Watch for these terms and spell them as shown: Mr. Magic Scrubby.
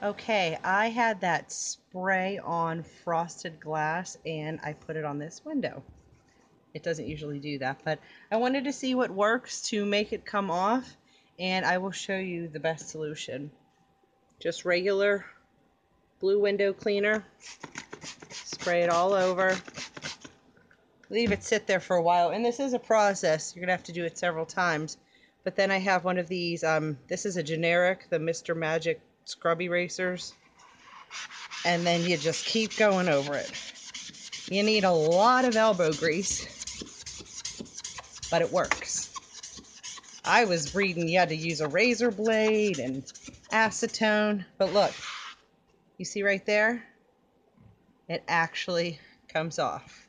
Okay, I had that spray on frosted glass and I put it on this window. It doesn't usually do that, but I wanted to see what works to make it come off, and I will show you the best solution. Just regular blue window cleaner, spray it all over, leave it sit there for a while. And this is a process, you're gonna have to do it several times. But then I have one of these, this is a generic, the Mr. Magic Scrubby erasers, and then you just keep going over it. You need a lot of elbow grease, but it works. I was reading you had to use a razor blade and acetone, but look, you see right there, it actually comes off.